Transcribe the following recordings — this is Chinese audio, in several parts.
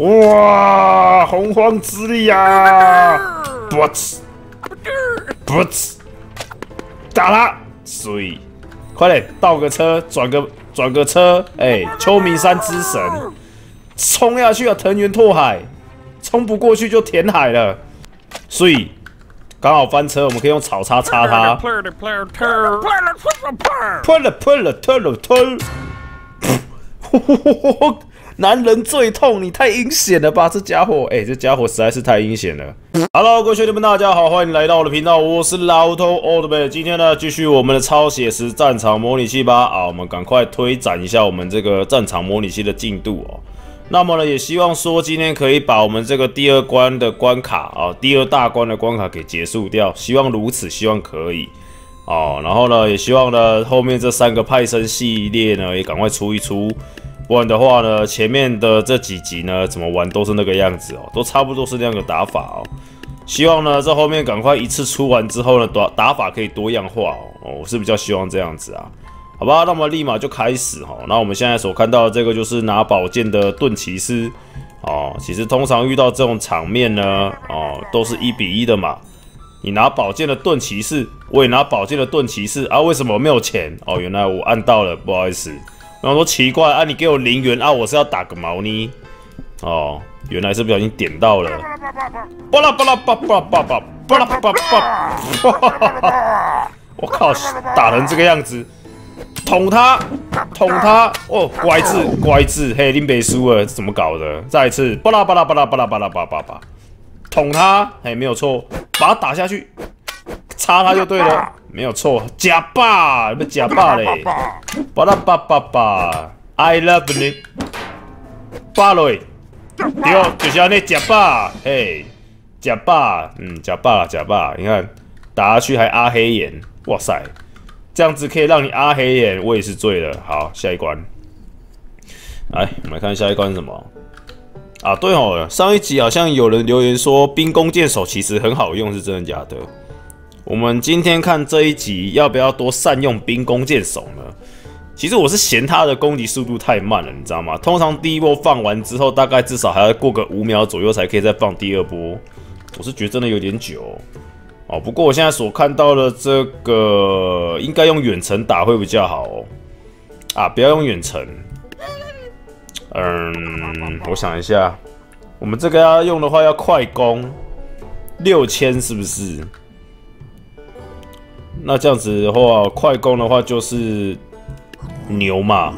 哇，洪荒之力啊！不死，不死，打他！水，快点倒个车，转个车，哎，秋名山之神，冲下去啊！藤原拓海，冲不过去就填海了。水，刚好翻车，我们可以用草叉叉它。男人最痛，你太阴险了吧！这家伙，哎、欸，这家伙实在是太阴险了。Hello， 各位兄弟们，大家好，欢迎来到我的频道，我是老头 Oldman。今天呢，继续我们的超写实战场模拟器吧。啊，我们赶快推展一下我们这个战场模拟器的进度哦。那么呢，也希望说今天可以把我们这个第二关的关卡啊，第二大关的关卡给结束掉。希望如此，希望可以。 哦，然后呢，也希望呢，后面这三个派生系列呢，也赶快出一出，不然的话呢，前面的这几集呢，怎么玩都是那个样子哦，都差不多是那样的打法哦。希望呢，这后面赶快一次出完之后呢，打法可以多样化哦。哦，我是比较希望这样子啊，好吧，那么立马就开始哦。那我们现在所看到的这个就是拿宝剑的盾骑士哦，其实通常遇到这种场面呢，哦，都是1比1的嘛。 你拿宝剑的盾骑士，我也拿宝剑的盾骑士啊！为什么我没有钱？哦，原来我按到了，不好意思。然后说奇怪啊，你给我0元啊，我是要打个毛呢？哦，原来是不小心点到了。巴拉巴拉巴巴巴巴巴拉巴巴！我靠，打成这个样子，捅他，捅他！哦，乖字乖字，嘿，林北输了，怎么搞的？再一次，巴拉巴拉巴拉巴拉巴拉巴巴，捅他，哎，没有错。 把他打下去，插他就对了，没有错。假霸，不假霸嘞，巴拉巴巴巴 ，I love you， 巴雷，对，就是要那假霸，嘿，假霸，嗯，假霸啦，假霸，你看打下去还阿黑眼，哇塞，这样子可以让你阿黑眼，我也是醉了。好，下一关，来，我们来看下一关是什么。 啊，对哦，上一集好像有人留言说冰弓箭手其实很好用，是真的假的？我们今天看这一集要不要多善用冰弓箭手呢？其实我是嫌他的攻击速度太慢了，你知道吗？通常第一波放完之后，大概至少还要过个5秒左右才可以再放第二波，我是觉得真的有点久哦。哦，不过我现在所看到的这个应该用远程打会比较好哦。啊，不要用远程。 嗯，我想一下，我们这个要用的话要快攻6000是不是？那这样子的话，快攻的话就是牛嘛。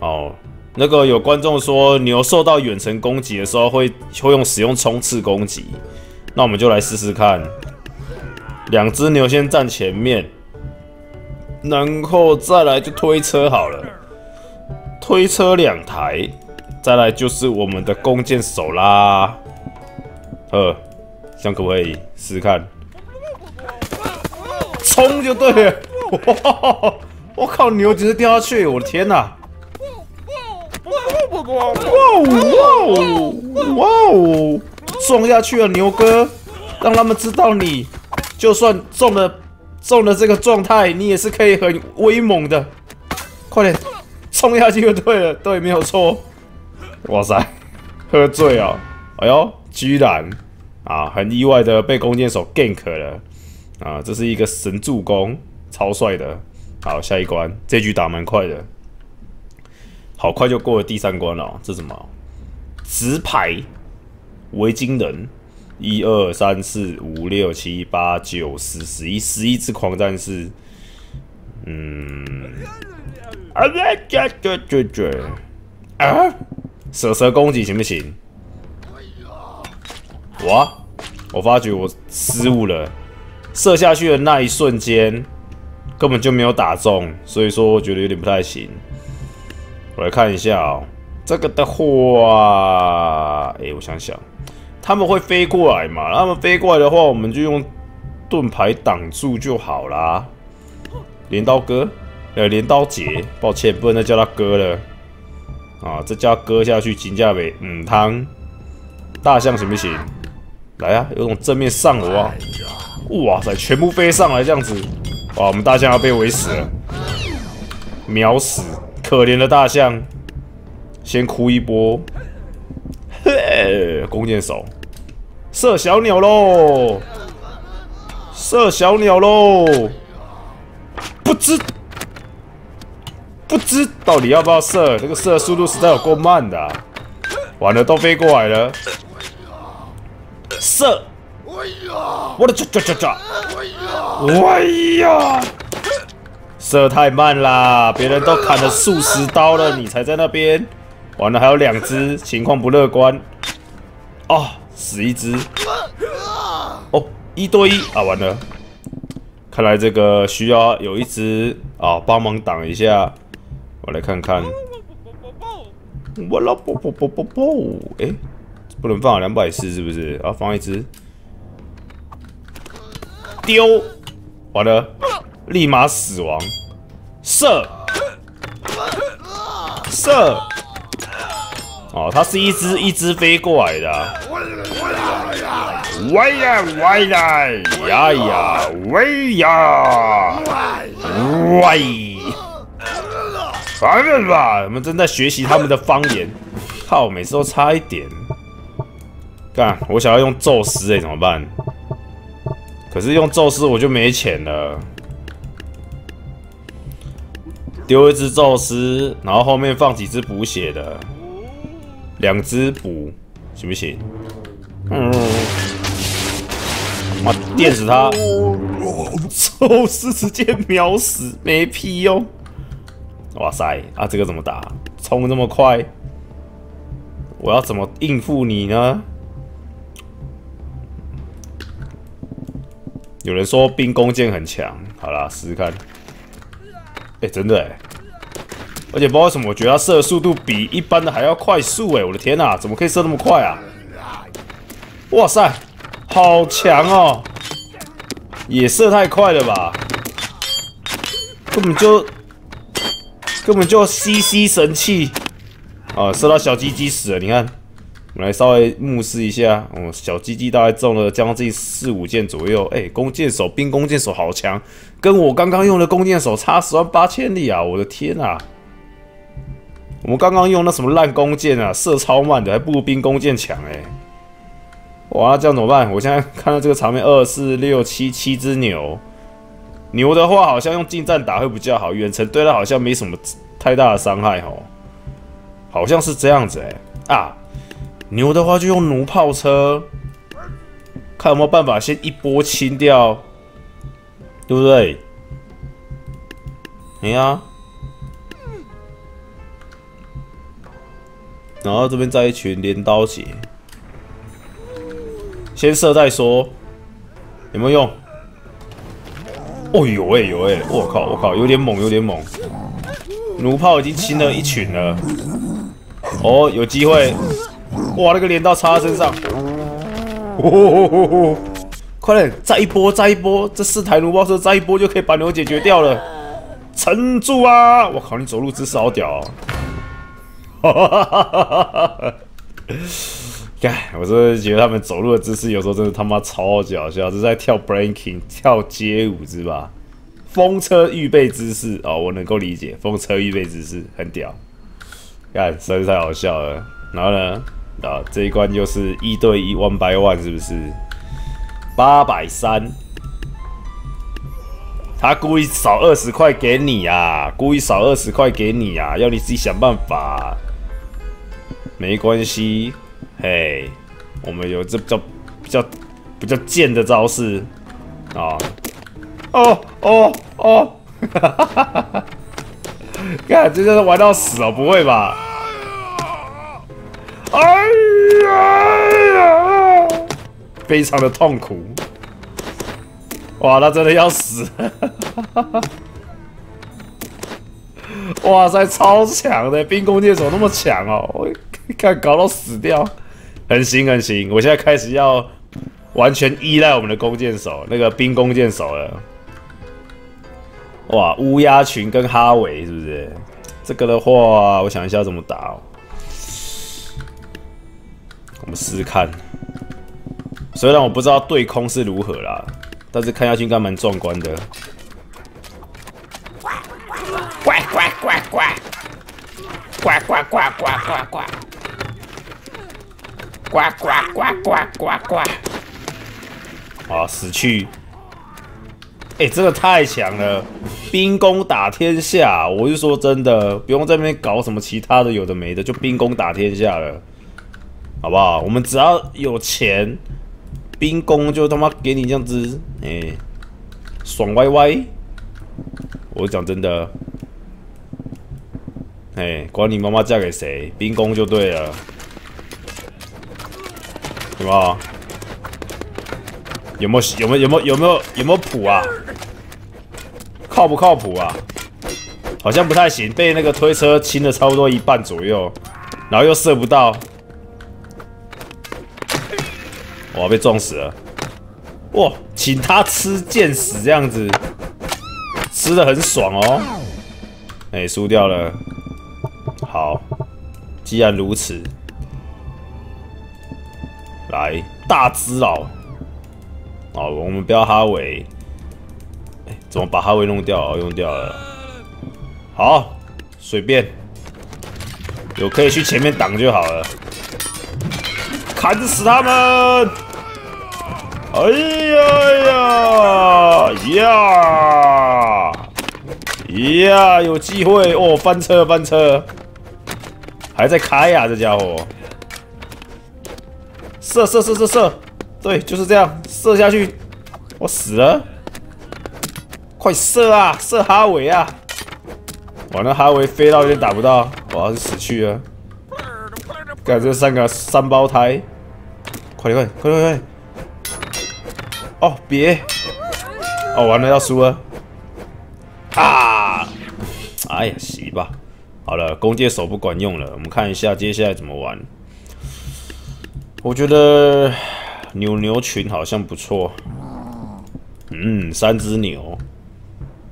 哦，那个有观众说牛受到远程攻击的时候会用使用冲刺攻击，那我们就来试试看。2只牛先站前面，然后再来就推车好了。 推车2台，再来就是我们的弓箭手啦。这样可不可以试试看？冲就对了！哇，我靠，牛直接掉下去！我的天哪！哇哦哇哦！撞下去了，牛哥！让他们知道你，就算中了这个状态，你也是可以很威猛的。快点！ 冲下去就对了，对，没有错。哇塞，喝醉哦！哎呦，居然啊，很意外的被弓箭手 gank 了啊！这是一个神助攻，超帅的。好，下一关，这局打蛮快的，好快就过了第3关了、哦。这什么？直排维京人，1、2、3、4、5、6、7、8、9、10、11，11只狂战士。嗯。 啊！蛇攻击行不行？哇！我发觉我失误了，射下去的那一瞬间根本就没有打中，所以说我觉得有点不太行。我来看一下哦，这个的话，哎，我想想，他们会飞过来嘛？他们飞过来的话，我们就用盾牌挡住就好啦。镰刀哥。 镰刀姐，抱歉，不能再叫他哥了啊！这叫哥下去，金价没，嗯，汤大象行不行？来啊，有种正面上我啊！哇塞，全部飞上来这样子，哇，我们大象要被围死了，秒死，可怜的大象，先哭一波。耶！弓箭手，射小鸟喽！射小鸟喽！不知到底要不要射？那个射的速度实在有够慢的、啊。完了，都飞过来了。射！我的抓！哎呀！射太慢啦，别人都砍了数十刀了，你才在那边。 完了，还有两只，情况不乐观。哦，死一只。哦，1对1啊，完了。看来这个需要有一只啊帮忙挡一下。我来看看。我老啵啵啵啵啵，哎，不能放240是不是？啊，放一只。丢，完了，立马死亡。射，射。 哦，它是一只飞过来的、啊。喂呀喂呀呀呀喂呀喂！烦了吧？我们正在学习他们的方言。靠，每次都差一点。干，我想要用宙斯哎，怎么办？可是用宙斯我就没钱了。丢一只宙斯，然后后面放几只补血的。 2只补行不行？嗯，啊，电死他！宙斯直接秒死，没屁用！哇塞，啊，这个怎么打？冲这么快，我要怎么应付你呢？有人说冰弓箭很强，好啦，试试看。哎，真的哎、欸。 而且不知道为什么，我觉得他射的速度比一般的还要快速哎！我的天哪、啊，怎么可以射那么快啊？哇塞，好强哦！也射太快了吧？根本就 CC 神器啊！射到小鸡鸡死了，你看，我们来稍微目视一下，哦，小鸡鸡大概中了将近4、5箭左右。哎，弓箭手，冰弓箭手好强，跟我刚刚用的弓箭手差10万8千里啊！我的天哪、啊！ 我们刚刚用那什么烂弓箭啊，射超慢的，还不如冰弓箭强哎、欸！哇，这样怎么办？我现在看到这个场面，2、4、6、7，7只牛。牛的话好像用近战打会比较好，远程对它好像没什么太大的伤害哦，好像是这样子哎、欸、啊！牛的话就用弩炮车，看有没有办法先一波清掉，对不对？哎呀！ 然后这边再一群镰刀血，先射再说，有没有用？哦有哎、欸、有哎、欸，我靠，有点猛。弩炮已经清了一群了，哦有机会，哇那个镰刀插在身上，哦，快点再一波，这4台弩炮车再一波就可以把牛解决掉了，撑住啊！我靠你走路姿势好屌、哦。 哈，看，我真的觉得他们走路的姿势有时候真的他妈超搞笑，这是在跳 breaking 跳街舞是吧？风车预备姿势哦，我能够理解，风车预备姿势很屌，看实在是太好笑了。然后呢，啊这一关又是1对1 1 by 1是不是？830，他故意少20块给你啊，故意少20块给你啊，要你自己想办法。 没关系，嘿，我们有这比较贱的招式啊！哦，哈哈哈哈哈！看，这就是玩到死哦，不会吧？哎呀，非常的痛苦！哇，他真的要死！哇塞，超强的冰弓箭手那么强哦！ 看，搞到死掉，很行。我现在开始要完全依赖我们的弓箭手，那个冰弓箭手了。哇，乌鸦群跟哈维是不是？这个的话，我想一下怎么打哦。我们试试看。虽然我不知道对空是如何啦，但是看下去应该蛮壮观的。呱呱呱呱呱呱呱呱呱呱！呱呱呱呱呱呱！啊，死去！哎、欸，真的太强了，兵工打天下。我是说真的，不用在那边搞什么其他的有的没的，就兵工打天下了，好不好？我们只要有钱，兵工就他妈给你这样子，哎、欸，爽歪歪。我讲真的。 哎，管你妈妈嫁给谁，兵工就对了，有没有？有没有谱啊？靠不靠谱啊？好像不太行，被那个推车清了差不多一半左右，然后又射不到，哇，被撞死了！哇，请他吃箭矢这样子，吃的很爽哦。哎，输掉了。 好，既然如此，来大只佬，哦，我们不要哈维，哎、欸，怎么把哈维弄掉？用掉了，好，随便，有可以去前面挡就好了，砍死他们！哎呀呀呀呀，有机会哦，翻车翻车！ 还在开呀、啊，这家伙！射！对，就是这样，射下去，我死了！快射啊，射哈维啊！哇，那哈维飞到有点打不到，哇，是死去了！干这三胞胎，快！哦，别！哦，完了要输了！啊！哎呀，洗吧。 好了，弓箭手不管用了，我们看一下接下来怎么玩。我觉得牛群好像不错，嗯，3只牛。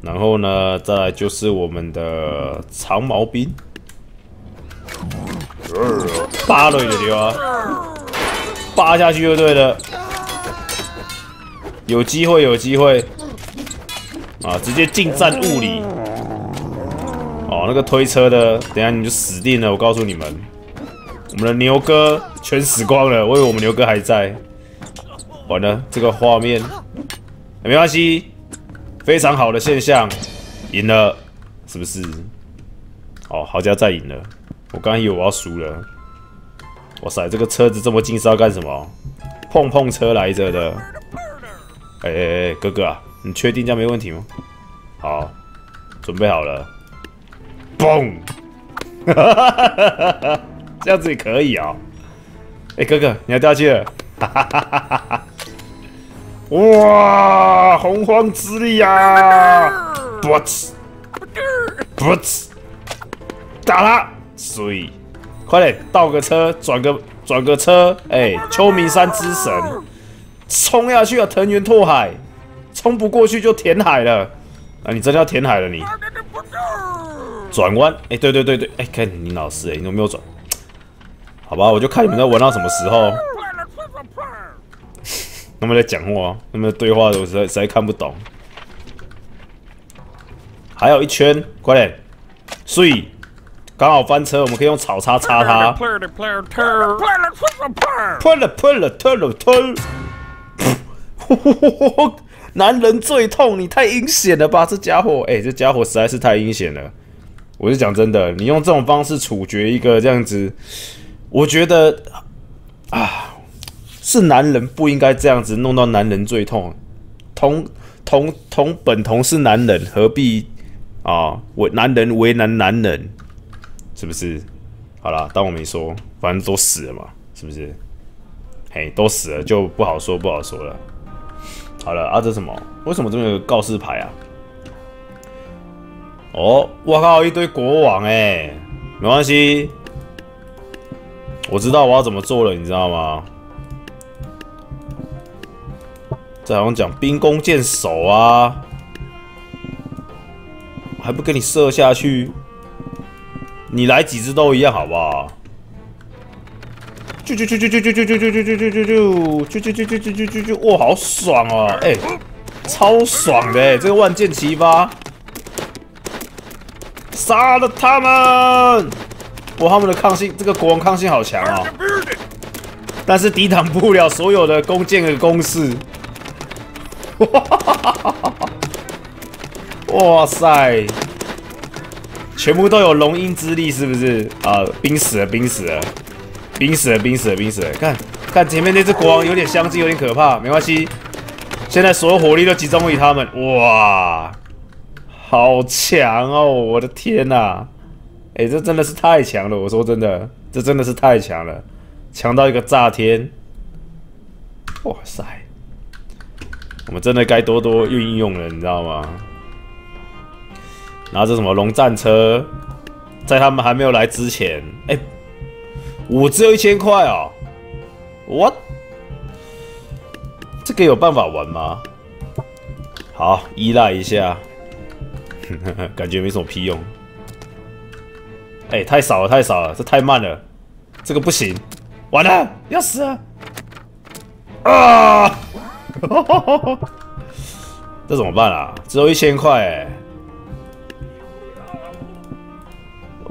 然后呢，再来就是我们的长毛兵，扒了一丢啊，扒下去就对了，有机会啊，直接近战5里。 哦，那个推车的，等下你就死定了！我告诉你们，我们的牛哥全死光了。我以为我们牛哥还在，完了这个画面、没关系，非常好的现象，赢了，是不是？哦，豪家再赢了，我刚以为我要输了。哇塞，这个车子这么近是要干什么？碰车来着的。哎，哥哥啊，你确定这样没问题吗？好，准备好了。 嘣！这样子也可以啊、喔！哎、欸，哥哥，你要掉下去了！哇，洪荒之力啊！不呲，打他！水，快点倒个车，转个车！哎、欸，秋名山之神，冲下去啊！藤原拓海，冲不过去就填海了。啊，你真的要填海了你！ 转弯，哎、欸，对，哎、欸，看你老师、欸，哎，你有没有转？好吧，我就看你们在玩到什么时候。他们在讲话，他们在对话，我实在看不懂。还有1圈，快点！所以刚好翻车，我们可以用草叉叉它。男人最痛，你太阴险了吧，这家伙！哎、欸，这家伙实在是太阴险了。 我是讲真的，你用这种方式处决一个这样子，我觉得啊，是男人不应该这样子弄到男人最痛。本是男人，何必啊男人为难男人？是不是？好啦，当我没说，反正都死了嘛，是不是？嘿，都死了就不好说了。好了啊，这什么？为什么这边有个告示牌啊？ 哦，我靠，一堆国王哎，没关系，我知道我要怎么做了，你知道吗？这好像讲兵弓箭手啊，还不给你射下去，你来几只都一样，好不好？就，哇，好爽啊！哎，超爽的，这个万箭齐发。 杀了他们！哇，他们的抗性，这个国王抗性好强啊！但是抵挡不了所有的弓箭的攻势。哇塞！全部都有龙鹰之力，是不是？啊，冰死了，冰死了，冰死了，冰死了，冰死了！看看前面那只国王有点相近，有点可怕，没关系。现在所有火力都集中于他们。哇，好强哦！我的天哪、啊！哎、欸，这真的是太强了！我说真的，这真的是太强了，强到一个炸天！哇塞！ 我们真的该多多运用了，你知道吗？然后这什么龙战车，在他们还没有来之前，哎、欸，我只有1000块哦，我这个有办法玩吗？好，依赖一下，感觉没什么屁用。哎、欸，太少了，太少了，这太慢了，这个不行，完了，要死了！啊！ 这怎么办啊？只有1000块哎！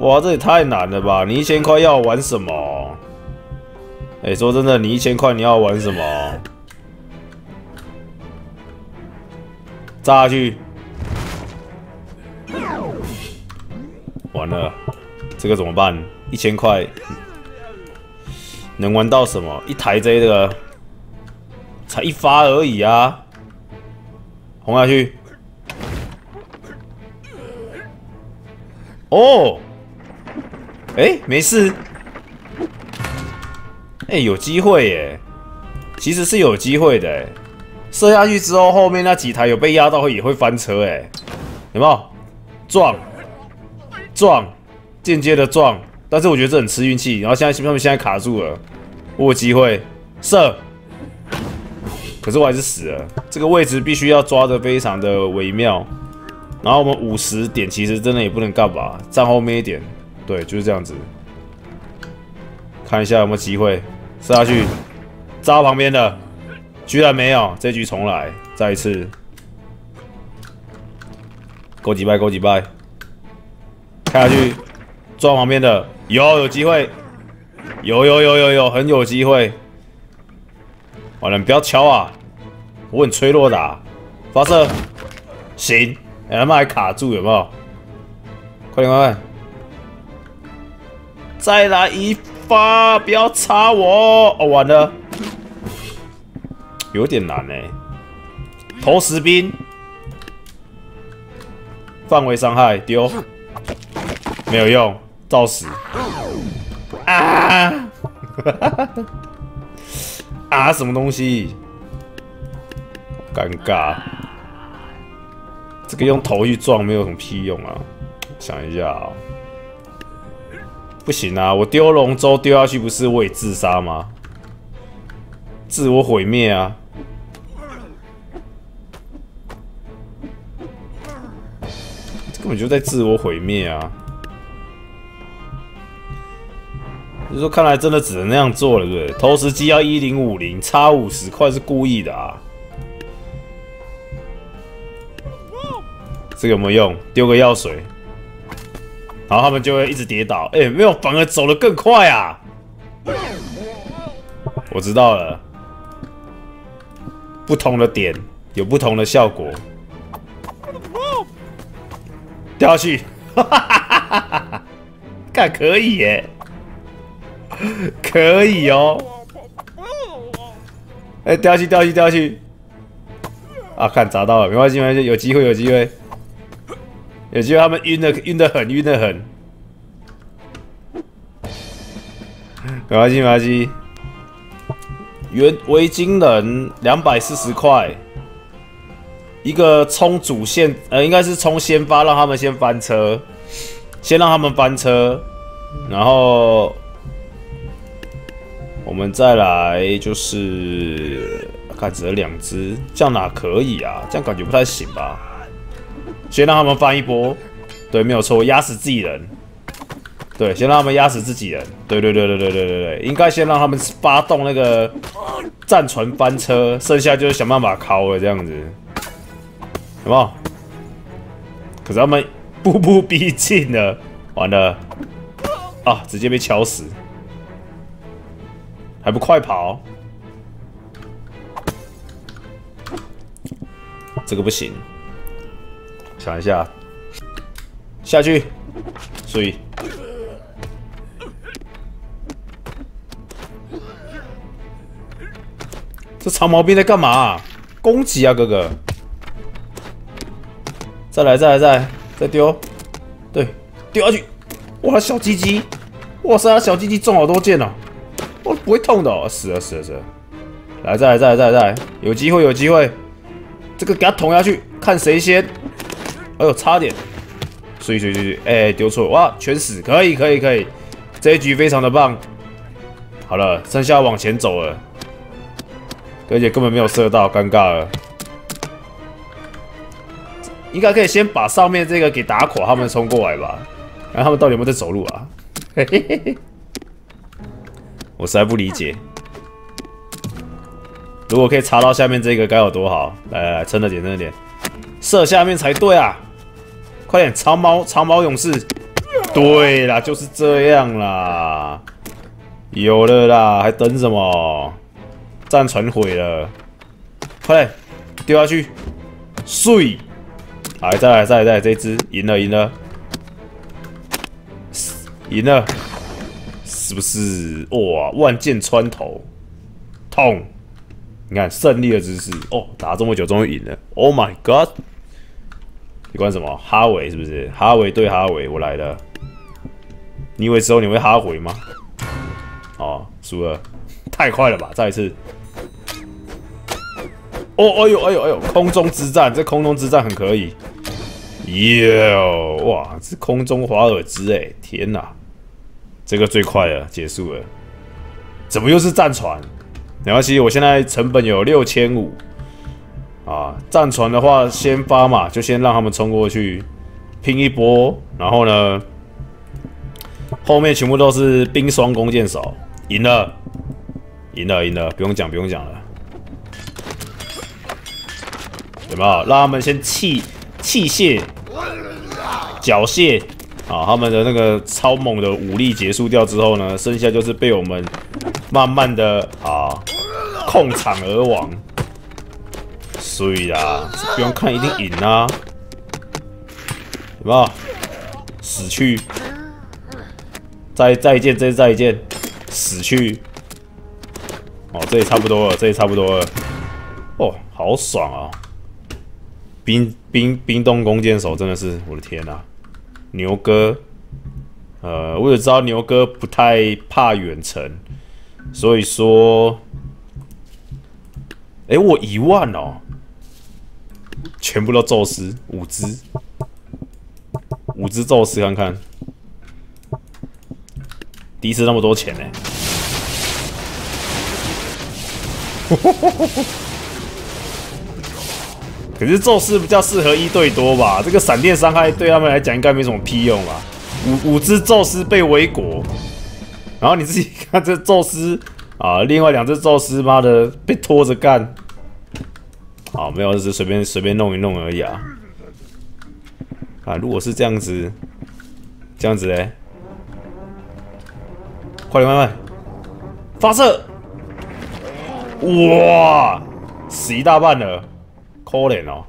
哇，这也太难了吧！你1000块要玩什么？哎、欸，说真的，你1000块你要玩什么？炸下去！完了，这个怎么办？1000块能玩到什么？一台 J 这个。 才一发而已啊！轰下去！哦，哎，没事，哎，有机会耶，其实是有机会的耶。射下去之后，后面那几台有被压到也会翻车哎，有没有？撞，间接的撞，但是我觉得这很吃运气。然后现在他们现在卡住了，我有机会射。 可是我还是死了，这个位置必须要抓得非常的微妙。然后我们50点其实真的也不能干嘛，站后面一点，对，就是这样子。看一下有没有机会射下去，炸到旁边的，居然没有，这局重来，再一次，勾几拜，勾几拜，看下去，撞旁边的，有机会，有，很有机会。 完了，你不要敲啊！我很脆弱的、啊，发射，行，哎、欸，他们还卡住，有没有？快点，快点，再来一发，不要插我！哦，完了，有点难哎、欸。投石兵，范围伤害丢，没有用，照死。啊！啊！什么东西？尴尬，这个用头去撞没有什么屁用啊！想一下啊、喔，不行啊！我丢龙舟丢下去，不是我也自杀吗？自我毁灭啊！根本就在自我毁灭啊！你说，看来真的只能那样做了，对不对？投石机要1050，差50块是故意的啊！这个有没有用？丢个药水，然后他们就会一直跌倒。哎、欸，没有，反而走得更快啊！我知道了，不同的点有不同的效果。掉下去，哈哈哈哈哈哈！干可以耶！ 可以哦，哎、欸，掉下去，掉下去，掉下去！啊，看砸到了，没关系，没关系，有机会，有机会，有机会！他们晕的，晕的很，晕的很。没关系，没关系。维京人240块，一个冲主线，应该是冲先发，让他们先翻车，先让他们翻车，然后。 我们再来就是看只有2只，这样哪可以啊？这样感觉不太行吧？先让他们翻一波，对，没有错，压死自己人。对，先让他们压死自己人。对，应该先让他们发动那个战船翻车，剩下就是想办法敲了这样子，有没有？可是他们步步逼近了，完了啊，直接被敲死。还不快跑！这个不行，想一下，下去，注意。 这长毛兵在干嘛啊？攻击啊，哥哥！再丢！对，丢下去！哇，小鸡鸡！哇塞，他小鸡鸡中好多箭啊！我不会痛的哦，死了！来，再来！有机会！这个给他捅下去，看谁先！哎呦，差点！所以，哎，丢错！哇，全死！可以！这一局非常的棒。好了，剩下往前走了。 而且根本没有射到，尴尬了。应该可以先把上面这个给打垮，他们冲过来吧。然后他们到底有没有在走路啊？我实在不理解。如果可以查到下面这个该有多好！来，撑着点，射下面才对啊！快点，长毛勇士！对啦，就是这样啦。有了啦，还等什么？ 战船毁了，快点丢下去！碎！来，再来，这只赢了，是不是？哇，万箭穿头，痛！你看胜利的姿势哦，打这么久终于赢了 ！Oh my god！ 你管什么？哈维是不是？哈维，我来了。你以为之后你会哈维吗？哦，输了，太快了吧！再一次。 哦，哎呦！空中之战很可以，哟，哇，是空中华尔兹哎，天哪，这个最快了，结束了。怎么又是战船？没关系，我现在成本有6500啊。战船的话，先发嘛，就先让他们冲过去拼一波，然后呢，后面全部都是冰霜弓箭手，赢了，不用讲了。 有没有让他们先器械、缴械啊？他们的那个超猛的武力结束掉之后呢，剩下就是被我们慢慢的啊控场而亡。所以啦，不用看一定赢啊！有没有？死去！再见，这次再见，死去！哦，这也差不多了。哦，好爽啊！ 冰冻弓箭手真的是我的天啊！牛哥，我也知道牛哥不太怕远程，所以说，哎、欸，我10000哦，全部都宙斯5只宙斯看看，第一次那么多钱呢、欸。可是宙斯比较适合1对多吧，这个闪电伤害对他们来讲应该没什么屁用吧。五只宙斯被围裹，然后你自己看这宙斯啊，另外2只宙斯妈的被拖着干。啊，没有，就是随便弄一弄而已啊。啊，如果是这样子嘞，快点慢慢发射！哇，死一大半了。 可怜哦，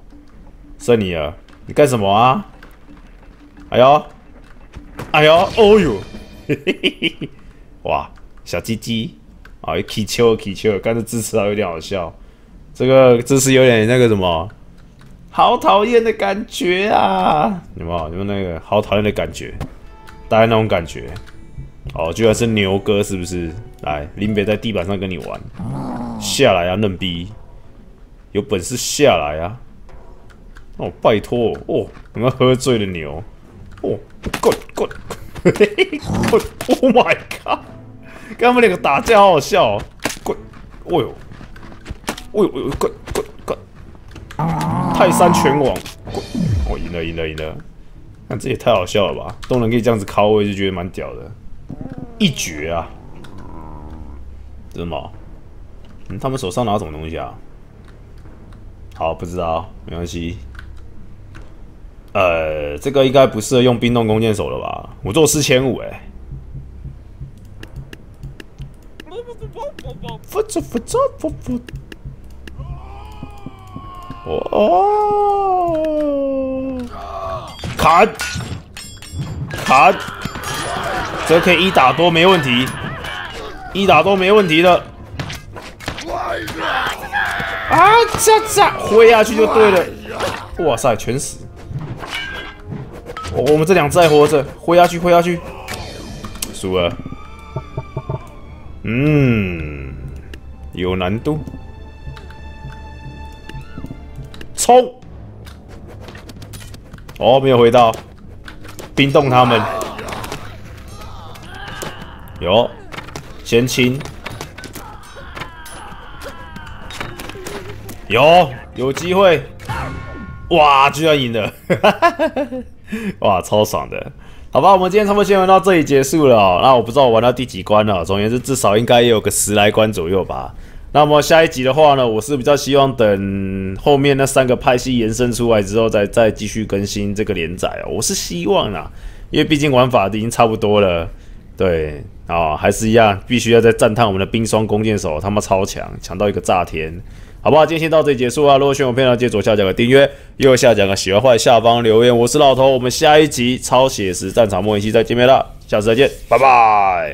剩你了，你干什么啊？哎呦，嘿，哇，小鸡鸡啊，起球，刚才支持他有点好笑，这个姿势有点那个什么，好讨厌的感觉啊！你们那个好讨厌的感觉，大概那种感觉。哦，居然是牛哥是不是？来，林北在地板上跟你玩，下来啊，嫩逼！ 有本事下来啊！哦，拜托哦，你们喝醉了牛哦 ，good， ，oh my god， 跟他们两个打架好好笑哦 ，good， 哦呦 ，good， 泰山拳王，我赢了，那这也太好笑了吧！都能可以这样子靠位，就觉得蛮屌的，一绝啊！真的？嗯，他们手上拿什么东西啊？ 好，不知道，没关系。这个应该不适合用冰冻弓箭手了吧？我做4500哎。Foot.哦，砍，这可以一打多没问题，一打多没问题的。啊，这挥下去就对了。哇塞，全死！我们这两只还活着，挥下去，输了。嗯，有难度。 冲！哦，没有回到，冰冻他们。有，先清。有机会。哇，居然赢了！哇，超爽的。好吧，我们今天差不多先玩到这里结束了哦。那我不知道我玩到第几关了，总而言之，至少应该也有个10来关左右吧。 那么下一集的话呢，我是比较希望等后面那3个派系延伸出来之后再继续更新这个连载哦。我是希望啦，因为毕竟玩法已经差不多了，对啊、哦，还是一样，必须要再赞叹我们的冰霜弓箭手，他妈超强，强到一个炸天，好不好？今天先到这里结束啊！如果喜欢我频道，记得左下角的订阅，右下角的喜欢或下方留言。我是老头，我们下一集超写实战场末日期再见面了，下次再见，拜拜。